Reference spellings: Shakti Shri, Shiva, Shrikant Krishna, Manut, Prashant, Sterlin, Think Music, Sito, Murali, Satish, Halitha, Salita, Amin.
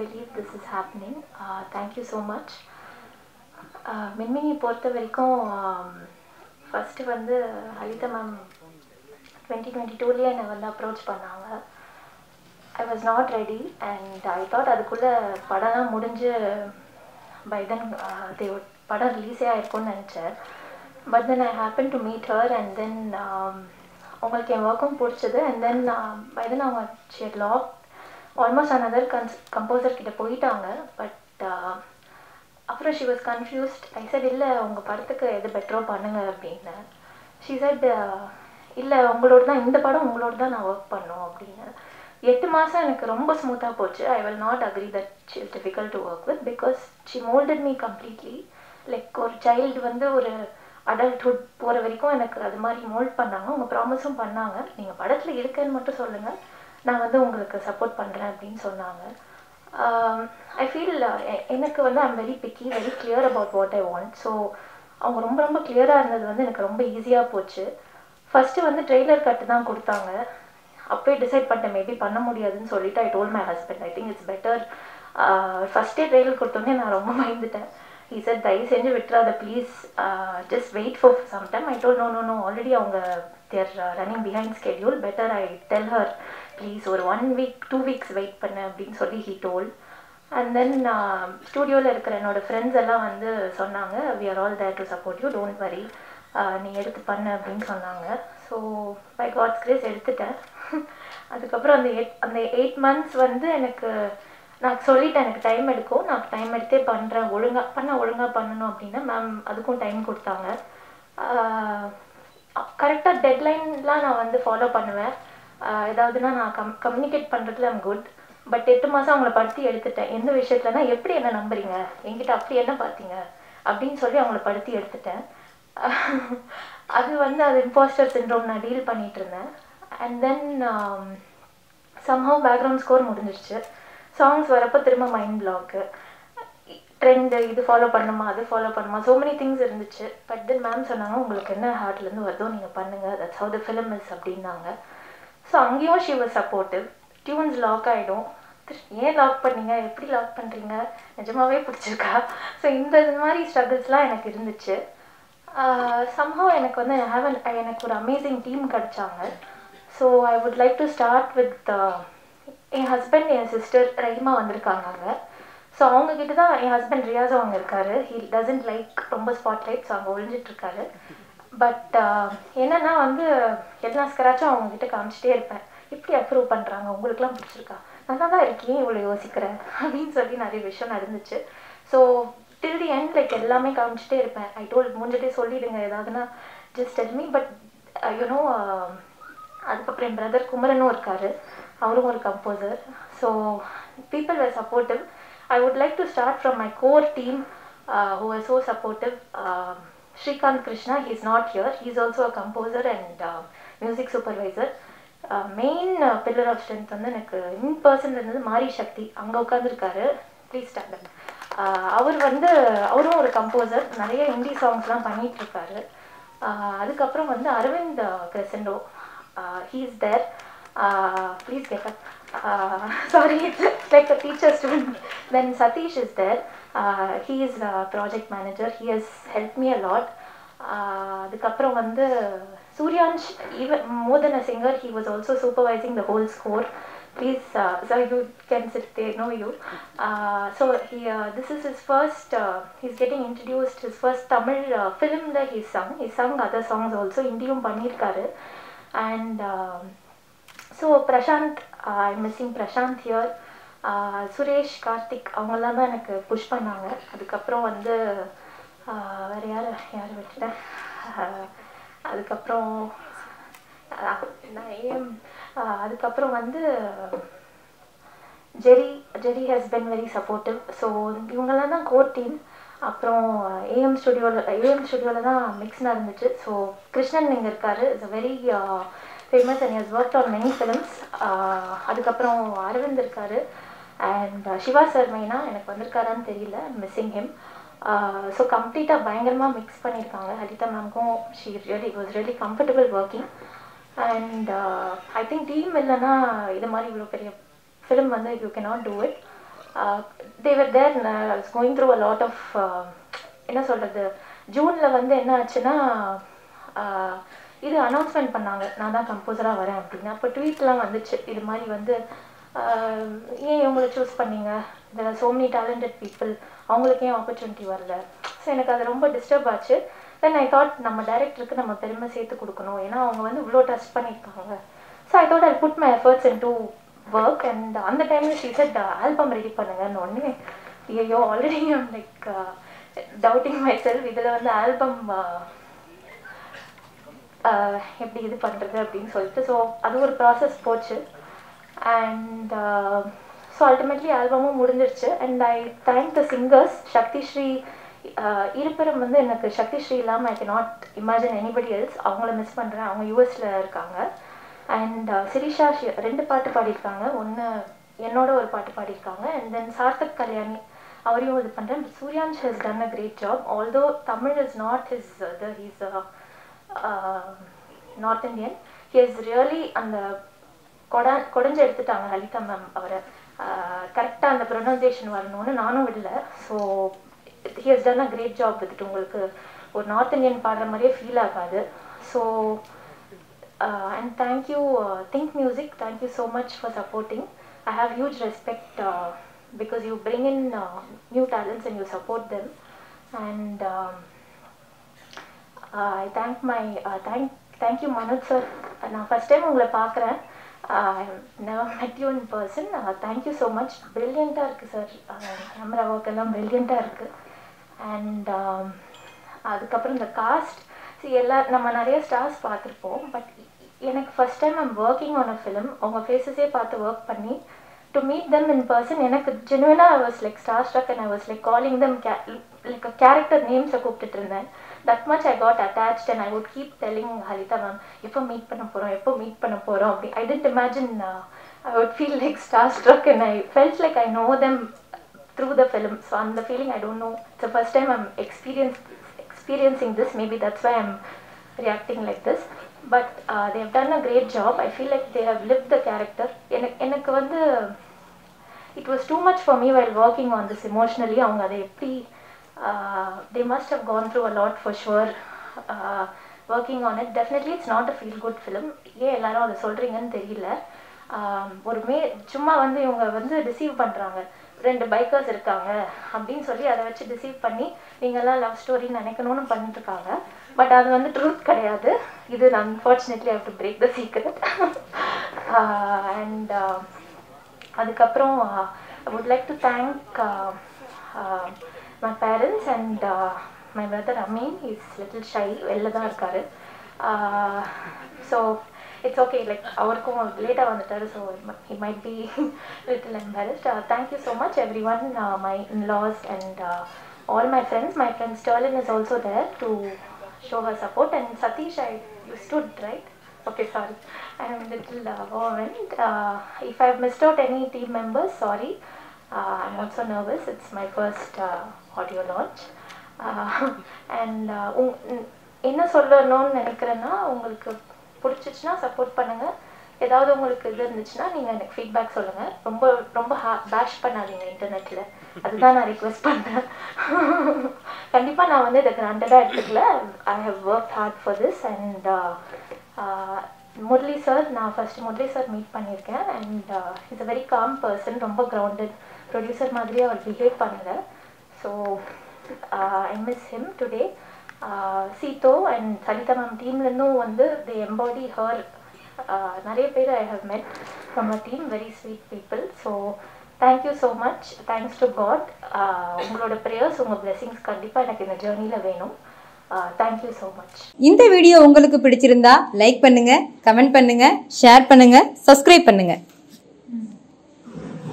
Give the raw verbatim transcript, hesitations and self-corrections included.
believe this is happening. Uh, thank you so much. Minmini பொறுத்த வரைக்கும் first வந்து Halitha ma'am twenty twenty-two ல நான் வந்து அப்ரோச் பண்ணாங்க. I was not ready and I thought அதுக்குள்ள படம் முடிஞ்சு by then uh, they would படம் ரிலீஸ் ஆயிருக்கும்னு நினைச்சேன். But then I happened to meet her and then உங்களுக்கு என் ஒர்க்கும் பிடிச்சது and then uh, by then அவங்க she had locked almost another composer கிட்ட போயிட்டாங்க. But after she was confused, I said illa unga padathu edu better panunga appadina. She said illa ungaloda da indha padam ungaloda da na work pannom appadina. eight maasa enakku romba smooth ah pochu. I will not agree that she is difficult to work with because she molded me completely. Like or child vandu or adulthood pora varaikum enakku adu mari mold pannanga. Unga promiseum pannanga neenga padathila irukenu mattum solunga na vandu ungalku support pandren appdin sonnanga. Um, I feel எனக்கு வந்து I'm very picky, very clear about what I want. So அவங்க ரொம்ப ரொம்ப கிளியராக இருந்தது வந்து எனக்கு ரொம்ப ஈஸியாக போச்சு. ஃபர்ஸ்ட்டு வந்து ட்ரெய்லர் கட்டு தான் கொடுத்தாங்க. அப்போயே டிசைட் பண்ணிட்டேன் மேபி பண்ண முடியாதுன்னு சொல்லிட்டு I told my husband I think it's better ஃபஸ்ட்டே ட்ரெய்லர் கொடுத்தோன்னே நான் ரொம்ப பயந்துட்டேன். He said தயவு செஞ்சு விட்டுறாத please just wait for some time. I told no no no already அவங்க தேர் running behind schedule better I tell her please ஒரு one week two weeks wait பண்ணு அப்படின்னு சொல்லி ஹீ டோல்ட். அண்ட் தென் ஸ்டூடியோவில் இருக்கிற என்னோடய ஃப்ரெண்ட்ஸ் எல்லாம் வந்து சொன்னாங்க we are all there to support you don't worry நீ எடுத்து பண்ணு அப்படின்னு சொன்னாங்க. ஸோ பை காட்ஸ் கிரேஸ் எடுத்துட்டேன். அதுக்கப்புறம் அந்த எயிட் அந்த எயிட் மந்த்ஸ் வந்து எனக்கு நான் சொல்லிவிட்டேன் எனக்கு டைம் எடுக்கும் நான் டைம் எடுத்தே பண்ணுறேன் ஒழுங்காக பண்ண ஒழுங்காக பண்ணணும் அப்படின்னா மேம் அதுக்கும் டைம் கொடுத்தாங்க. கரெக்டாக டெட்லைன்லாம் நான் வந்து ஃபாலோ பண்ணுவேன். ஏதாவதுனா நான் கம் கம்யூனிகேட் பண்ணுறதுல ஐம் குட். பட் எட்டு மாதம் அவங்கள படுத்தி எடுத்துட்டேன். எந்த விஷயத்துலனா எப்படி என்ன நம்புறீங்க என்கிட்ட அப்படி என்ன பார்த்தீங்க அப்படின்னு சொல்லி அவங்கள படுத்தி எடுத்துட்டேன். அது வந்து அது இம்பாஸ்டர் சிண்ட்ரோம் நான் டீல் பண்ணிகிட்டு இருந்தேன். And then somehow background score முடிஞ்சிருச்சு. சாங்ஸ் வரப்போ திரும்ப மைண்ட் பிளாக்கு ட்ரெண்டு இது ஃபாலோ பண்ணுமா அது ஃபாலோ பண்ணுமா ஸோ மெனி திங்ஸ் இருந்துச்சு. பட் தென் மேம் சொன்னாங்க உங்களுக்கு என்ன ஹார்ட்லேருந்து வருதோ நீங்கள் பண்ணுங்கள் that's how the film is அப்படின்னாங்க. ஸோ அங்கேயும் she was supportive. Tunes lock ஆகிடும் ஏன் லாக் பண்ணீங்க எப்படி லாக் பண்ணுறீங்க நிஜமாகவே பிடிச்சிருக்கா ஸோ இந்த இது மாதிரி ஸ்ட்ரகிள்ஸ்லாம் எனக்கு இருந்துச்சு. சம்ஹவ் எனக்கு வந்து ஹேவன் எனக்கு ஒரு அமேசிங் டீம் கிடச்சாங்க. So I would like to start with என் ஹஸ்பண்ட் என் சிஸ்டர் ரஹிமா வந்திருக்காங்க. ஸோ அவங்கக்கிட்ட தான் என் ஹஸ்பண்ட் ரியாஸ் அவங்க இருக்காரு. ஹீ டசன்ட் லைக் ரொம்ப ஸ்பாட் லைட்ஸ் அவங்க ஒழிஞ்சிட்ருக்காரு. பட் என்னன்னா வந்து எல்லா ஸ்க்ராச்சும் அவங்கக்கிட்ட காமிச்சிட்டே இருப்பேன். எப்படி அப்ரூவ் பண்ணுறாங்க உங்களுக்குலாம் பிடிச்சிருக்கா நல்லா தான் இருக்கேன் இவ்வளோ யோசிக்கிறேன் அப்படின்னு சொல்லி நிறைய விஷயம் நடந்துச்சு. So till the end like எல்லாமே காமிச்சிட்டே இருப்பேன். ஐ டோல் மூஞ்சிட்டே சொல்லிவிடுங்க ஏதாவதுன்னா just tell me. But you know அதுக்கப்புறம் என் பிரதர் குமரனும் இருக்கார் அவரும் ஒரு composer. So people were supportive. I would like to start from my core team who are so supportive. Shrikant Krishna, he is not here. He is also a composer and uh, music supervisor. Uh, main uh, pillar of strength வந்து எனக்கு in person இருந்தது மாரி சக்தி அங்கே உட்காந்துருக்காரு. Please standard அவர் வந்து அவரும் ஒரு composer நிறைய ஹிந்தி சாங்ஸ்லாம் பண்ணிகிட்ருக்காரு. அதுக்கப்புறம் வந்து Aravind crescendo he is there. Please get up sorry like a teacher student. Then Satish is there. Uh, he is a project manager. He has helped me a lot. அதுக்கப்புறம் வந்து Suryansh even more than a singer he was also supervising the whole score. Please uh, sir you can sit there no you. Uh, so he, uh, this is his first uh, he's getting introduced his first Tamil uh, film that he sung. He sung other songs also இந்தியும் பண்ணியிருக்காரு. And uh, so Prashant uh, I'm missing Prashant here. Suresh Karthik அவங்களாம் தான் எனக்கு push பண்ணாங்க. அதுக்கப்புறம் வந்து வேறு யார் யார் விட்டுட்டேன். அதுக்கப்புறம் நான் ஏஎம் அதுக்கப்புறம் வந்து Jerry Jerry has been very supportive. So இவங்களாம் தான் கோர் டீம். அப்புறம் ஏஎம் ஸ்டுடியோவில் ஏஎம் ஸ்டுடியோவில் தான் மிக்ஸ் நடந்துச்சு. ஸோ கிருஷ்ணன் இங்கே இருக்கார் it's very famous and has work on many films. அதுக்கப்புறம் அரவிந்த் இருக்கார் and uh, Shiva sir meena enakku vandirkaranu theriyala I'm missing him. Uh, so completely bayangarama mix panirukanga. Halitha ma'am ku she really was really comfortable working and uh, I think team illana idhu mari ivlo periya film vandha you cannot do it. uh, they were there and I was going through a lot of uh, என்ன சொல்றது ஜூன்ல வந்து என்ன ஆச்சுன்னா இது announcement பண்ணாங்க நான் தான் கம்போசரா வரேன் அப்படினா அப்ப ட்வீட்லாம் வந்துச்சு இது மாதிரி வந்து ஏன் இவங்களை चूஸ் பண்ணீங்க there are so many talented people அவங்களுக்கு ஏன் opportunity வரல சோ எனக்கு அது ரொம்ப டிஸ்டர்ப் ஆச்சு then I thought நம்ம டைரக்டருக்கு நம்ம பெருமை சேர்த்து கொடுக்கணும் ஏனா அவங்க வந்து இவ்ளோ ட்ரஸ்ட் பண்ணிருக்காங்க so I thought I'll put my efforts into work and on the time she said album ready பண்ணுங்கன்னு ஒண்ணே ஐயோ already I'm like uh, doubting myself இதல வந்து album எப்படி இது பண்றது அப்படினு சொல்லிட்டு so அது ஒரு process போச்சு and uh, so ultimately ஆல்பமும் முடிஞ்சிருச்சு and I thank the singers Shakti Shri இருபரம் வந்து எனக்கு Shakti Shri இல்லாம I cannot imagine anybody else அவங்கள மிஸ் பண்றேன் அவங்க யுஎஸ்ல இருக்காங்க and சிரிஷா ரெண்டு பாட்டு பாடிருக்காங்க ஒன்னு என்னோட ஒரு பாட்டு பாடிருக்காங்க and then சார்தக் கல்யாணி அவரையும் இது பண்றேன் Suryansh has done a great job although Tamil is not his uh, the, he's a uh, North Indian he is really and the கொட கொடஞ்சு எடுத்துட்டாங்க ஹலிதா மேம் அவரை கரெக்ட்டா அந்த ப்ரொனன்சியேஷன் வரணும்னு நானும் விடல so he has done a great job with உங்களுக்கு ஒரு நார்த் இந்தியன் பாடுற மாதிரியே ஃபீல் ஆகாது so Uh, and thank you uh, Think Music thank you so much for supporting I have huge respect uh, because you bring in uh, new talents and you support them and um, uh, I thank my uh, thank thank you Manut sir na first time ungala paakren I never met you in person uh, thank you so much brilliant ah irukku sir camera work ella brilliant ah irukku and adukapra the cast see எல்லா நம்ம நிறைய stars பாத்துறோம் but எனக்கு first time I'm working on a film அவங்க ஃபேसेसே பார்த்து work பண்ணி to meet them in person எனக்கு genuinely I was like starstruck and I was like calling them like a character names I கூப்பிட்டுட்டு இருந்தேன் that much I got attached and I would keep telling Halitha ma'am எப்போ meet பண்ண போறோம் எப்போ meet பண்ண போறோம் அப்படி I didn't imagine uh, I would feel like starstruck and I felt like I know them through the film so on the feeling I don't know it's the first time I'm experienced experiencing this maybe that's why I'm reacting like this but uh, they have done a great job I feel like they have lived the character எனக்கு வந்து it was too much for me while working on this emotionally அவங்க அதை எப்படி they must have gone through a lot for sure uh, working on it definitely it's not a feel good film ஏன் எல்லாரும் அதை சொல்றீங்கன்னு தெரியல ஒரு மே சும்மா வந்து இவங்க வந்து ரிசீவ் பண்றாங்க ரெண்டு பைக்கர்ஸ் இருக்காங்க அப்படினு சொல்லி அத வச்சு டிசைட் பண்ணி நீங்கலாம் லவ் ஸ்டோரி நினைக்கணும்னு பண்ணிட்டு இருக்காங்க பட் அது வந்து ட்ரூத் கிடையாது இது unfortunately I have to break the secret uh, and அதுக்கு அப்புறம் I would like to thank uh, uh, my parents and uh, my brother Amin is little shy வெளில தான் இருக்காரு so it's okay like avarkum later vandaru so he might be little embarrassed uh, thank you so much everyone uh, my in-laws and uh, all my friends my friend Sterlin is also there to show her support and Satish I you stood right okay sorry I am little uh, overwhelmed uh, if I have missed out any team members sorry uh, I'm also nervous it's my first uh, audio launch uh, and enna sollanu nenikrena ungalku பிடிச்சிச்சுனா support பண்ணுங்க ஏதாவது உங்களுக்கு இது இருந்துச்சுனா நீங்க எனக்கு feedback சொல்லுங்க ரொம்ப ரொம்ப பேஷ் பண்ணாதீங்க இன்டர்நெட்ல அதுதான் நான் ரிக்வெஸ்ட் பண்றேன் கண்டிப்பா நான் வந்து இத கிராண்டடா எடுத்துக்கல I have worked hard for this and Murali sir நான் ஃபர்ஸ்ட் Murali sir மீட் பண்ணிருக்கேன் and uh, he's a very calm person ரொம்ப grounded producer மாதிரியே அவர் behave பண்ணல so uh, I miss him today Uh, Sito and Salita ma'am team la no wonder they embody her nariya pera I have met from her team very sweet people so thank you so much thanks to God ungaloda prayers unga blessings kandipa enak indha journey la venum thank you so much indha video ungalku pidichirundha like pannunga comment pannunga share pannunga subscribe pannunga